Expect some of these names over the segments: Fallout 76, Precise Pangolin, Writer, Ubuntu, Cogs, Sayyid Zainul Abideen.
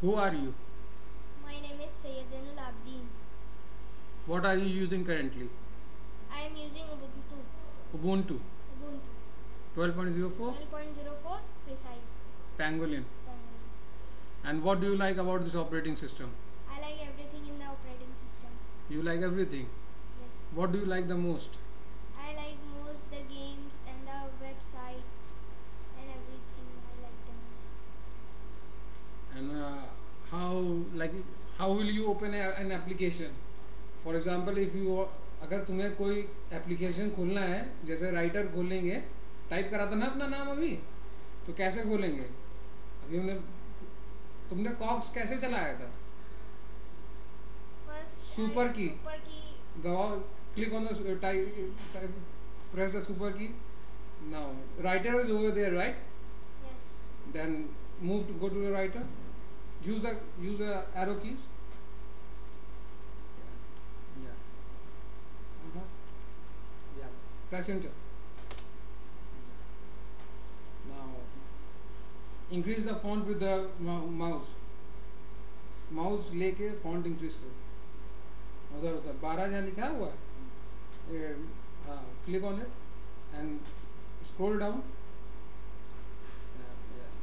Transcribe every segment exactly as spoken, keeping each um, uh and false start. Who are you? My name is Sayyid Zainul Abideen. What are you using currently? I am using Ubuntu. Ubuntu? Ubuntu. twelve point oh four? twelve point oh four Precise. Pangolin. Pangolin. And what do you like about this operating system? I like everything in the operating system. You like everything? Yes. What do you like the most? I like most the games and the websites and everything. I like the most. And uh, how like how will you open a, an application? For example, if you अगर तुम्हें कोई application खोलना है, जैसे writer खोलेंगे, type करा था ना अपना नाम अभी, तो कैसे खोलेंगे? अभी हमने तुमने cogs कैसे चलाया था? Super key. Super key. Go click on the uh, type, type. Press the super key. Now writer is over there, right? Yes. Then move to go to the writer. Use the use the arrow keys. Yeah. Yeah. Uh-huh. Yeah. Press enter. Now increase the font with the mouse. Mouse लेके font increase करो. उधर उधर बारह जहाँ लिखा हुआ है हाँ click on it and scroll down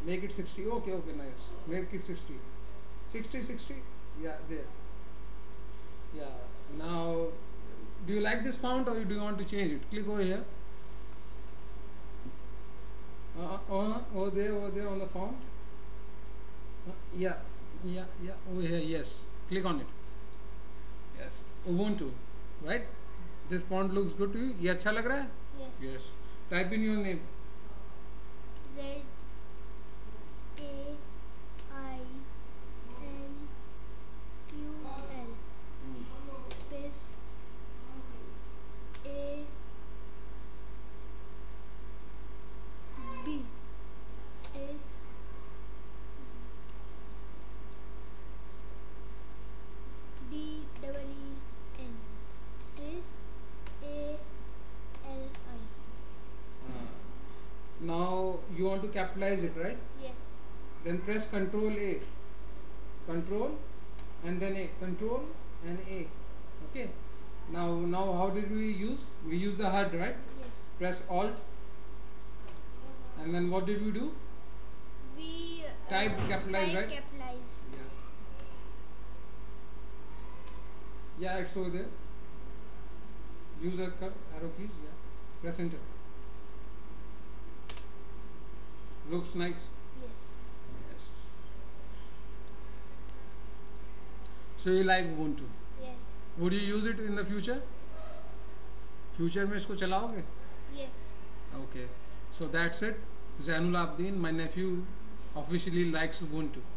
make it sixty okay okay nice make it sixty sixty sixty yeah there yeah now do you like this font or you do want to change it click over here over there over there on the font yeah yeah yeah over here yes click on it Yes, Ubuntu, right? This font looks good to you. ये अच्छा लग रहा है? Yes. Yes. Type in your name. Z A I N Q L hmm. space A B space. Now you want to capitalize it, right? Yes. Then press Control A. Control and then A. Control and A. Okay. Now, now how did we use? We use the H U D, right? Yes. Press Alt. And then what did we do? We uh, typed capitalize, type right? Capitalize. Yeah. Yeah, it's over there. Use the cursor arrow keys. Yeah. Press Enter. Looks nice. Yes. Yes. So you like Ubuntu? Yes. Would you use it in the future? Future में इसको चलाओगे? Yes. Okay. So that's it. Zainul Abideen, my nephew, officially likes Ubuntu.